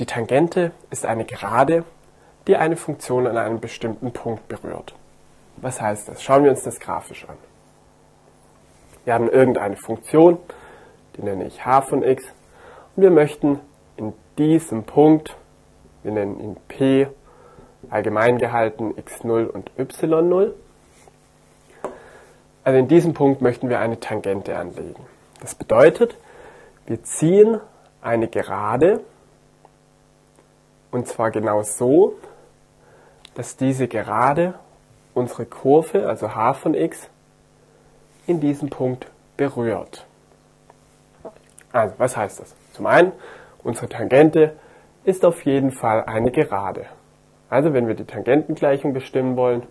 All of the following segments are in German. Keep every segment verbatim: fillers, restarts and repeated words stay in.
Die Tangente ist eine Gerade, die eine Funktion an einem bestimmten Punkt berührt. Was heißt das? Schauen wir uns das grafisch an. Wir haben irgendeine Funktion, die nenne ich h von x, und wir möchten in diesem Punkt, wir nennen ihn p, allgemein gehalten x null und y null, also in diesem Punkt möchten wir eine Tangente anlegen. Das bedeutet, wir ziehen eine Gerade, und zwar genau so, dass diese Gerade unsere Kurve, also h von x, in diesem Punkt berührt. Also, was heißt das? Zum einen, unsere Tangente ist auf jeden Fall eine Gerade. Also, wenn wir die Tangentengleichung bestimmen wollen,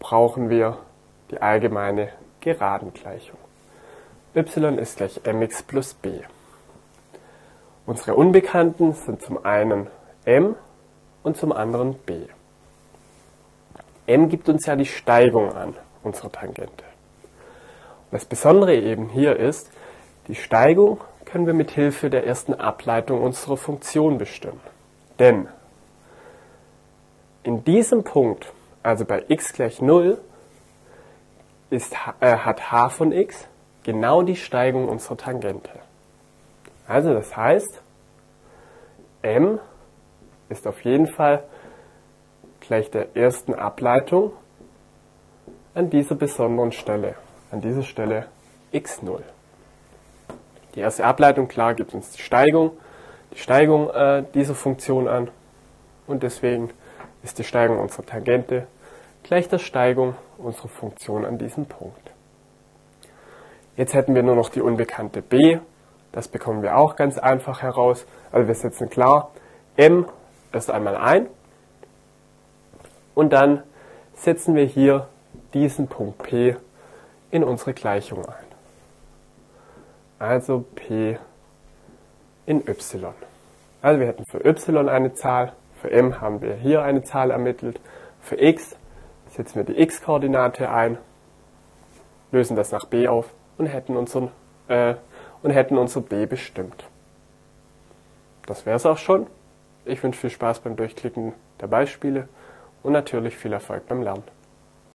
brauchen wir die allgemeine Geradengleichung. Y ist gleich mx plus b. Unsere Unbekannten sind zum einen m und zum anderen b. M gibt uns ja die Steigung an, unserer Tangente. Und das Besondere eben hier ist, die Steigung können wir mit Hilfe der ersten Ableitung unserer Funktion bestimmen. Denn in diesem Punkt, also bei x gleich null, ist, äh, hat h von x genau die Steigung unserer Tangente. Also das heißt, m ist auf jeden Fall gleich der ersten Ableitung an dieser besonderen Stelle, an dieser Stelle x null. Die erste Ableitung, klar, gibt uns die Steigung, die Steigung äh, dieser Funktion an, und deswegen ist die Steigung unserer Tangente gleich der Steigung unserer Funktion an diesem Punkt. Jetzt hätten wir nur noch die Unbekannte b, das bekommen wir auch ganz einfach heraus, also wir setzen klar m erst einmal ein, und dann setzen wir hier diesen Punkt P in unsere Gleichung ein. Also P in Y. Also wir hätten für Y eine Zahl, für M haben wir hier eine Zahl ermittelt, für X setzen wir die X-Koordinate ein, lösen das nach B auf und hätten, unseren, äh, und hätten unser B bestimmt. Das wäre es auch schon. Ich wünsche viel Spaß beim Durchklicken der Beispiele. Und natürlich viel Erfolg beim Lernen.